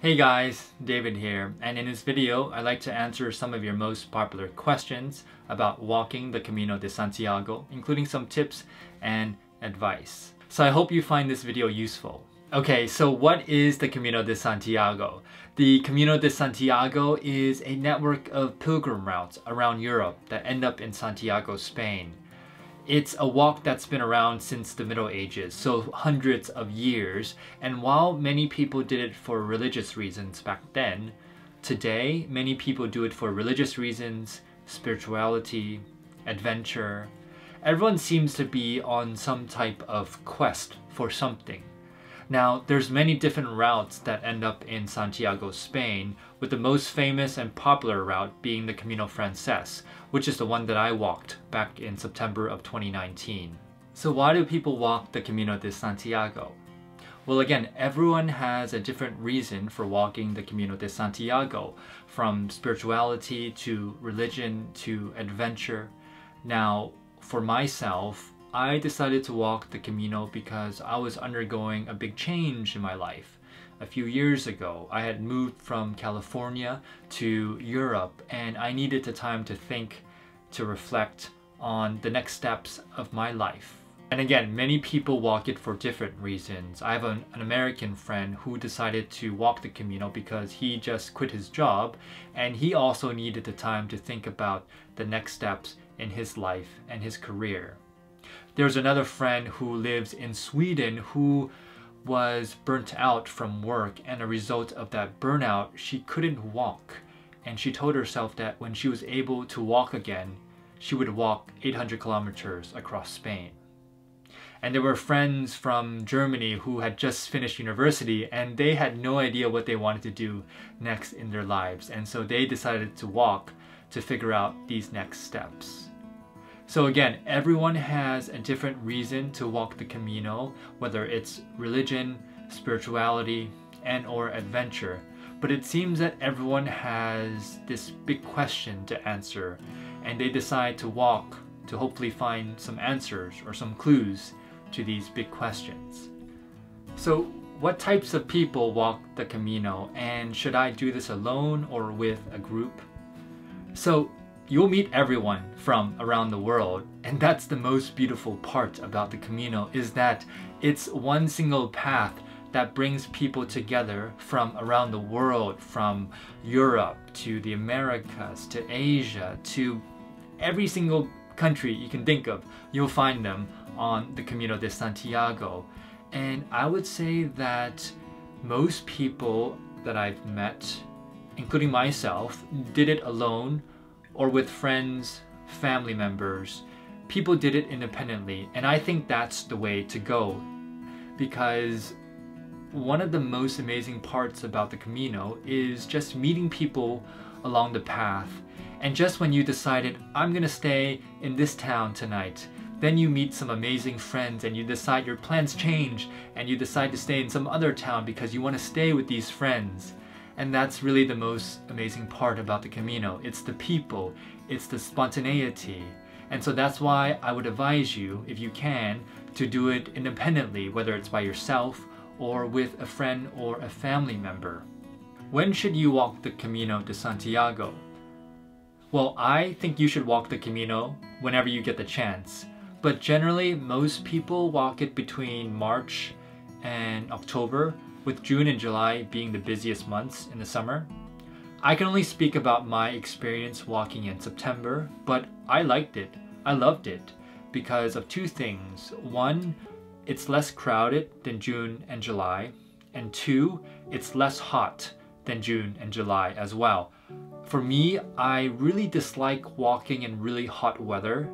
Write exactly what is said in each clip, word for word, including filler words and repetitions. Hey guys, David here, and in this video I'd like to answer some of your most popular questions about walking the Camino de Santiago, including some tips and advice. So I hope you find this video useful. Okay, so what is the Camino de Santiago? The Camino de Santiago is a network of pilgrim routes around Europe that end up in Santiago, Spain. It's a walk that's been around since the Middle Ages, so hundreds of years, and while many people did it for religious reasons back then, today many people do it for religious reasons, spirituality, adventure. Everyone seems to be on some type of quest for something. Now, there's many different routes that end up in Santiago, Spain, with the most famous and popular route being the Camino Frances, which is the one that I walked back in September of twenty nineteen. So why do people walk the Camino de Santiago? Well, again, everyone has a different reason for walking the Camino de Santiago, from spirituality to religion to adventure. Now, for myself, I decided to walk the Camino because I was undergoing a big change in my life. A few years ago, I had moved from California to Europe, and I needed the time to think, to reflect on the next steps of my life. And again, many people walk it for different reasons. I have an, an American friend who decided to walk the Camino because he just quit his job, and he also needed the time to think about the next steps in his life and his career. There's another friend who lives in Sweden who was burnt out from work, and as a result of that burnout, she couldn't walk. And she told herself that when she was able to walk again, she would walk eight hundred kilometers across Spain. And there were friends from Germany who had just finished university, and they had no idea what they wanted to do next in their lives. And so they decided to walk to figure out these next steps. So again, everyone has a different reason to walk the Camino, whether it's religion, spirituality, and or adventure. But it seems that everyone has this big question to answer, and they decide to walk to hopefully find some answers or some clues to these big questions. So what types of people walk the Camino, and should I do this alone or with a group? So you'll meet everyone from around the world, and that's the most beautiful part about the Camino, is that it's one single path that brings people together from around the world, from Europe to the Americas to Asia to every single country you can think of. You'll find them on the Camino de Santiago. And I would say that most people that I've met, including myself, did it alone or with friends, family members. People did it independently, and I think that's the way to go, because one of the most amazing parts about the Camino is just meeting people along the path. And just when you decided, I'm gonna stay in this town tonight, then you meet some amazing friends, and you decide your plans change, and you decide to stay in some other town because you wanna stay with these friends. And that's really the most amazing part about the Camino. It's the people, it's the spontaneity. And so that's why I would advise you, if you can, to do it independently, whether it's by yourself or with a friend or a family member. When should you walk the Camino de Santiago? Well, I think you should walk the Camino whenever you get the chance. But generally, most people walk it between March and October, with June and July being the busiest months in the summer. I can only speak about my experience walking in September, but I liked it. I loved it because of two things. One, it's less crowded than June and July. And two, it's less hot than June and July as well. For me, I really dislike walking in really hot weather,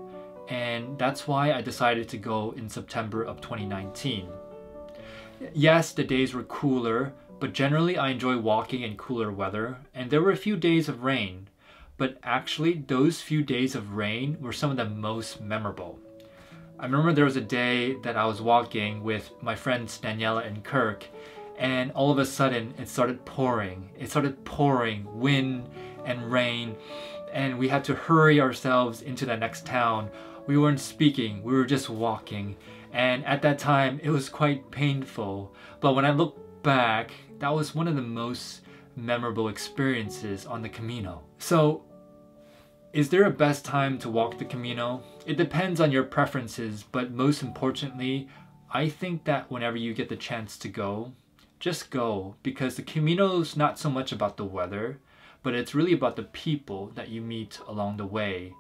and that's why I decided to go in September of twenty nineteen. Yes, the days were cooler, but generally I enjoy walking in cooler weather, and there were a few days of rain, but actually those few days of rain were some of the most memorable. I remember there was a day that I was walking with my friends Daniela and Kirk, and all of a sudden it started pouring. It started pouring, wind and rain, and we had to hurry ourselves into the next town. We weren't speaking, we were just walking. And at that time, it was quite painful. But when I look back, That was one of the most memorable experiences on the Camino. So, is there a best time to walk the Camino? It depends on your preferences, but most importantly, I think that whenever you get the chance to go, just go, because the Camino's not so much about the weather, but it's really about the people that you meet along the way.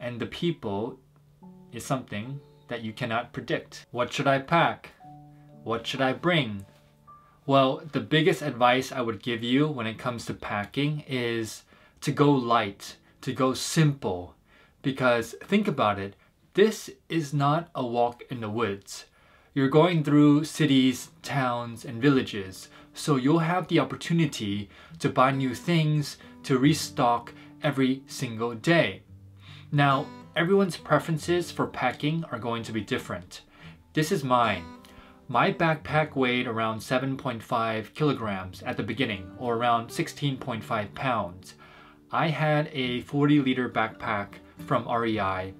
And the people is something that you cannot predict. What should I pack? What should I bring? Well, the biggest advice I would give you when it comes to packing is to go light, to go simple. Because think about it, this is not a walk in the woods. You're going through cities, towns, and villages, so you'll have the opportunity to buy new things, to restock every single day. Now, everyone's preferences for packing are going to be different. This is mine. My backpack weighed around seven point five kilograms at the beginning, or around sixteen point five pounds. I had a forty liter backpack from R E I.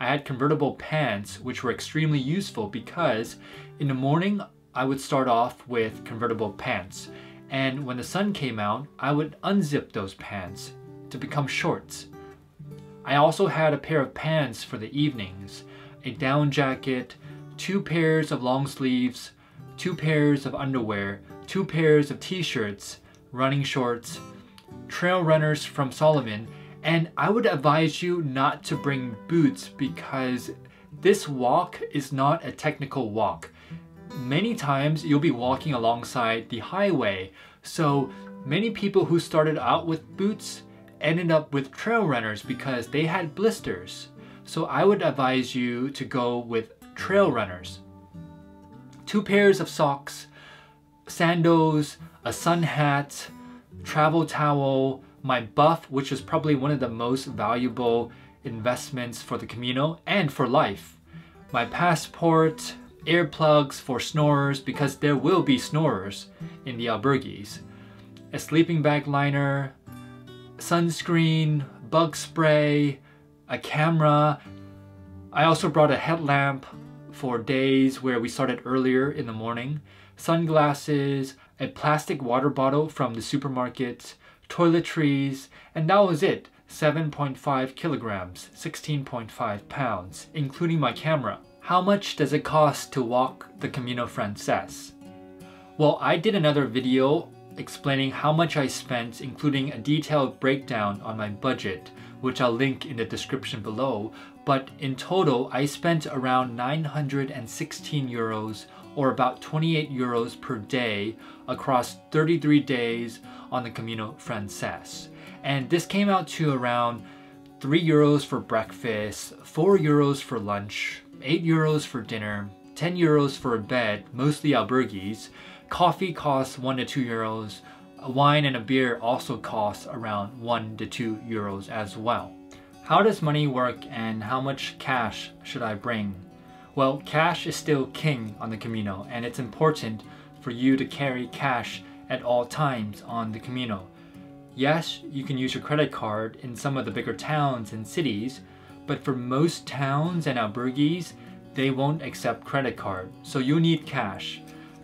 I had convertible pants, which were extremely useful because in the morning I would start off with convertible pants, and when the sun came out I would unzip those pants to become shorts. I also had a pair of pants for the evenings, a down jacket, two pairs of long sleeves, two pairs of underwear, two pairs of t-shirts, running shorts, trail runners from Salomon. And I would advise you not to bring boots because this walk is not a technical walk. Many times you'll be walking alongside the highway, so many people who started out with boots ended up with trail runners because they had blisters. So I would advise you to go with trail runners. Two pairs of socks, sandals, a sun hat, travel towel, my buff, which is probably one of the most valuable investments for the Camino and for life. My passport, earplugs for snorers, because there will be snorers in the albergues. A sleeping bag liner, sunscreen, bug spray, a camera. I also brought a headlamp for days where we started earlier in the morning, sunglasses, a plastic water bottle from the supermarket, toiletries, and that was it. seven point five kilograms, sixteen point five pounds, including my camera. How much does it cost to walk the Camino Frances? Well, I did another video explaining how much I spent, including a detailed breakdown on my budget, which I'll link in the description below, but in total, I spent around nine hundred sixteen euros, or about twenty-eight euros per day across thirty-three days on the Camino Frances. And this came out to around three euros for breakfast, four euros for lunch, eight euros for dinner, ten euros for a bed, mostly albergues. Coffee costs one to two euros. Wine and a beer also costs around one to two euros as well. How does money work and how much cash should I bring? Well, cash is still king on the Camino, and it's important for you to carry cash at all times on the Camino. Yes, you can use your credit card in some of the bigger towns and cities, but for most towns and albergues, they won't accept credit card, so you need cash.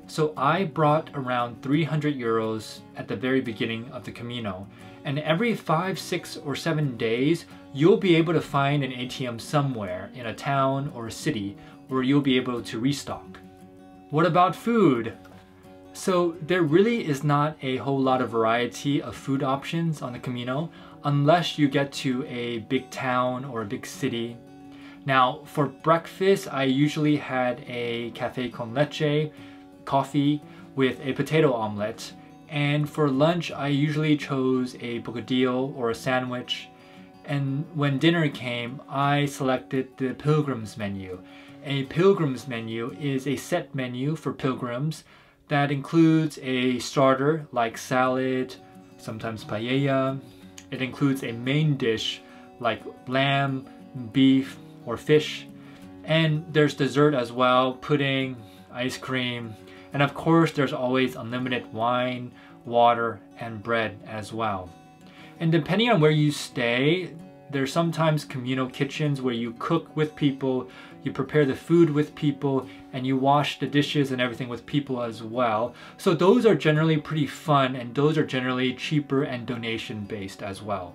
So I brought around three hundred euros at the very beginning of the Camino, and every five, six, or seven days, you'll be able to find an A T M somewhere in a town or a city where you'll be able to restock. What about food? So there really is not a whole lot of variety of food options on the Camino unless you get to a big town or a big city. Now for breakfast, I usually had a café con leche, coffee with a potato omelette, and for lunch I usually chose a bocadillo or a sandwich, and when dinner came I selected the pilgrims menu. A pilgrims menu is a set menu for pilgrims that includes a starter like salad, sometimes paella. It includes a main dish like lamb, beef, or fish, and there's dessert as well, pudding, ice cream, and of course there's always unlimited wine, water, and bread as well. And depending on where you stay, There's sometimes communal kitchens where you cook with people, you prepare the food with people, and you wash the dishes and everything with people as well. So those are generally pretty fun, and those are generally cheaper and donation based as well.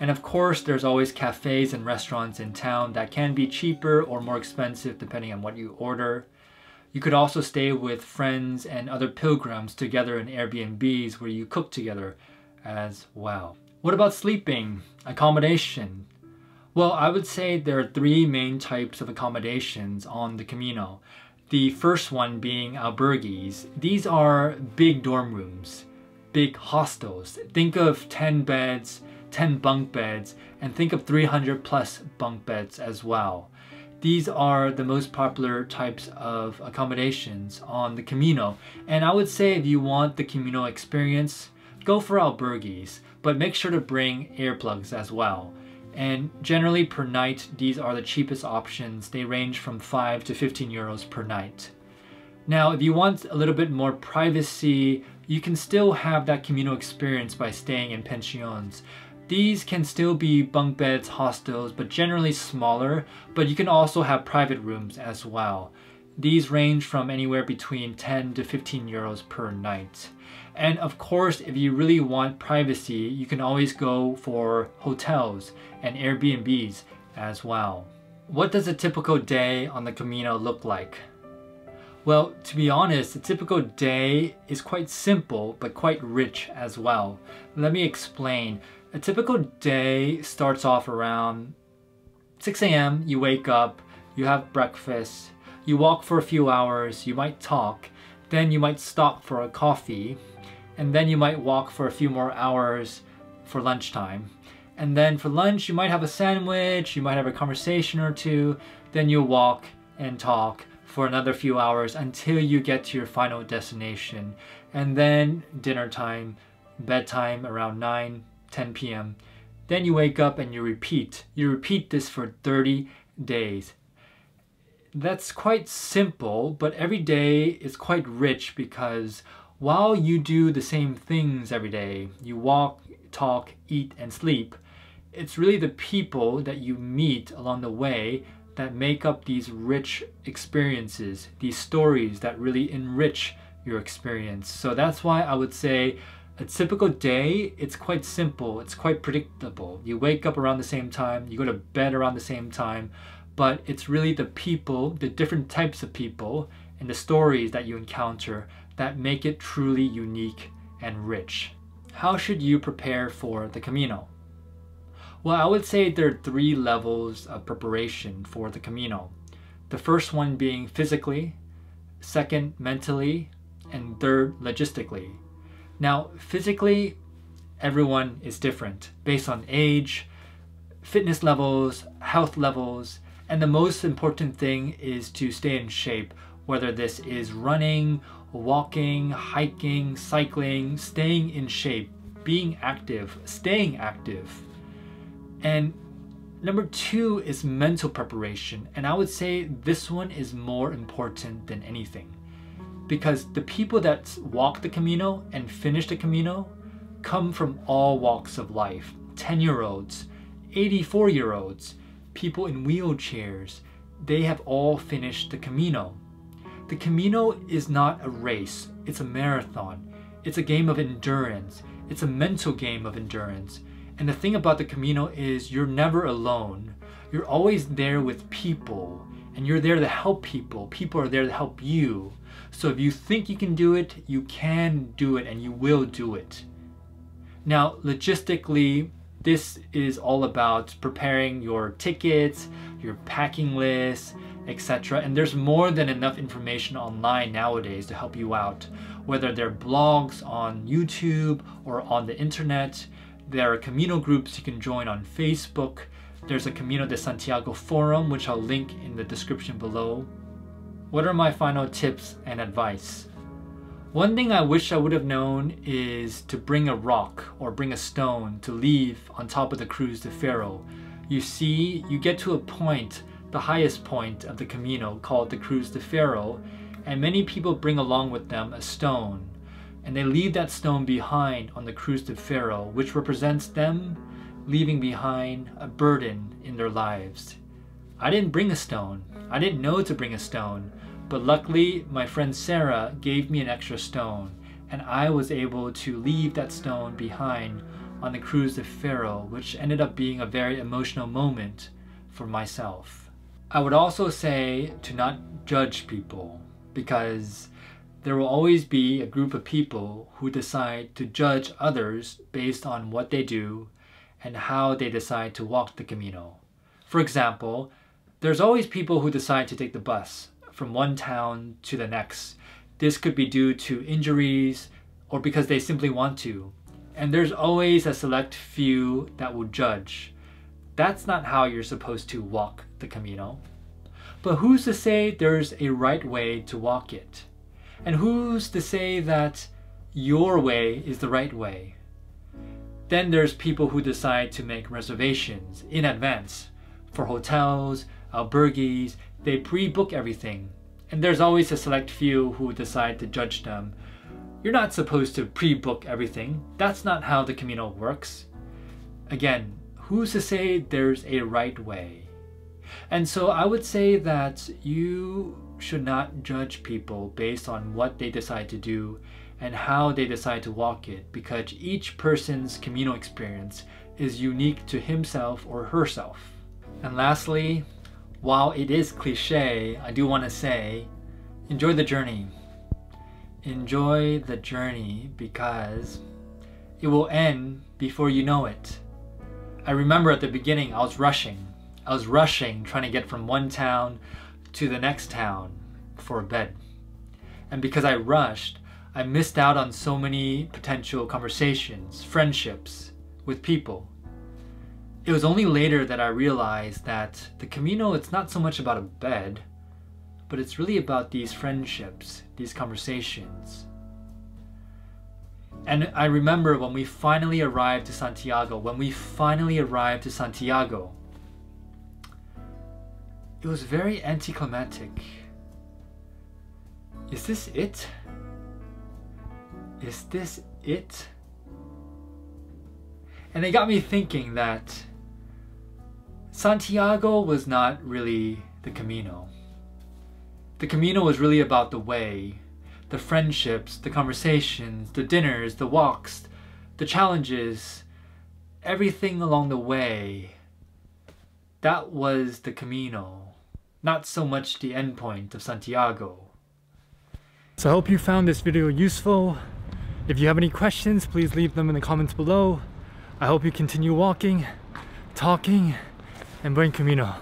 And of course, there's always cafes and restaurants in town that can be cheaper or more expensive depending on what you order. You could also stay with friends and other pilgrims together in Airbnbs where you cook together as well. What about sleeping? Accommodation? Well, I would say there are three main types of accommodations on the Camino. The first one being albergues. These are big dorm rooms, big hostels. Think of ten beds, ten bunk beds, and think of three hundred plus bunk beds as well. These are the most popular types of accommodations on the Camino. And I would say if you want the Camino experience, go for albergues, but make sure to bring earplugs as well. And generally per night, these are the cheapest options. They range from five to fifteen euros per night. Now, if you want a little bit more privacy, you can still have that Camino experience by staying in pensions. These can still be bunk beds, hostels, but generally smaller, but you can also have private rooms as well. These range from anywhere between ten to fifteen euros per night. And of course, if you really want privacy, you can always go for hotels and Airbnbs as well. What does a typical day on the Camino look like? Well, to be honest, a typical day is quite simple, but quite rich as well. Let me explain. A typical day starts off around six A M You wake up, you have breakfast, you walk for a few hours, you might talk, then you might stop for a coffee, and then you might walk for a few more hours for lunchtime. And then for lunch, you might have a sandwich, you might have a conversation or two, then you walk and talk for another few hours until you get to your final destination. And then dinner time, bedtime around nine, ten P M Then you wake up and you repeat. You repeat this for thirty days. That's quite simple, but every day is quite rich because while you do the same things every day, you walk, talk, eat, and sleep, it's really the people that you meet along the way that make up these rich experiences, these stories that really enrich your experience. So that's why I would say a typical day, it's quite simple, it's quite predictable. You wake up around the same time, you go to bed around the same time, but it's really the people, the different types of people, and the stories that you encounter that make it truly unique and rich. How should you prepare for the Camino? Well, I would say there are three levels of preparation for the Camino. The first one being physically, second mentally, and third logistically. Now, physically, everyone is different based on age, fitness levels, health levels, and the most important thing is to stay in shape, whether this is running, walking, hiking, cycling, staying in shape, being active, staying active. And number two is mental preparation. And I would say this one is more important than anything because the people that walk the Camino and finish the Camino come from all walks of life, ten year olds, eighty-four year olds, people in wheelchairs. They have all finished the Camino. The Camino is not a race, it's a marathon. It's a game of endurance. It's a mental game of endurance. And the thing about the Camino is you're never alone. You're always there with people and you're there to help people. People are there to help you. So if you think you can do it, you can do it and you will do it. Now, logistically, this is all about preparing your tickets, your packing list, et cetera. And there's more than enough information online nowadays to help you out, whether they're blogs on YouTube or on the internet. There are Camino groups you can join on Facebook. There's a Camino de Santiago forum, which I'll link in the description below. What are my final tips and advice? One thing I wish I would have known is to bring a rock or bring a stone to leave on top of the Cruz de Ferro. You see, you get to a point, the highest point of the Camino called the Cruz de Ferro, and many people bring along with them a stone. And they leave that stone behind on the Cruz de Ferro, which represents them leaving behind a burden in their lives. I didn't bring a stone. I didn't know to bring a stone, but luckily my friend Sarah gave me an extra stone, and I was able to leave that stone behind on the Cruz de Ferro, which ended up being a very emotional moment for myself. I would also say to not judge people, because there will always be a group of people who decide to judge others based on what they do and how they decide to walk the Camino. For example, there's always people who decide to take the bus from one town to the next. This could be due to injuries or because they simply want to. And there's always a select few that will judge. That's not how you're supposed to walk the Camino. But who's to say there's a right way to walk it? And who's to say that your way is the right way? Then there's people who decide to make reservations in advance for hotels, albergues. They pre-book everything. And there's always a select few who decide to judge them. You're not supposed to pre-book everything. That's not how the Camino works. Again, who's to say there's a right way? And so I would say that you should not judge people based on what they decide to do and how they decide to walk it, because each person's Camino experience is unique to himself or herself. And lastly, while it is cliche, I do want to say, enjoy the journey. Enjoy the journey, because it will end before you know it. I remember at the beginning I was rushing. I was rushing trying to get from one town to the next town for a bed. And because I rushed, I missed out on so many potential conversations, friendships with people. It was only later that I realized that the Camino, it's not so much about a bed, but it's really about these friendships, these conversations. And I remember when we finally arrived to Santiago, when we finally arrived to Santiago, it was very anticlimactic. Is this it? Is this it? And it got me thinking that Santiago was not really the Camino. The Camino was really about the way, the friendships, the conversations, the dinners, the walks, the challenges, everything along the way. That was the Camino, not so much the end point of Santiago. So I hope you found this video useful. If you have any questions, please leave them in the comments below. I hope you continue walking, talking, and buen Camino.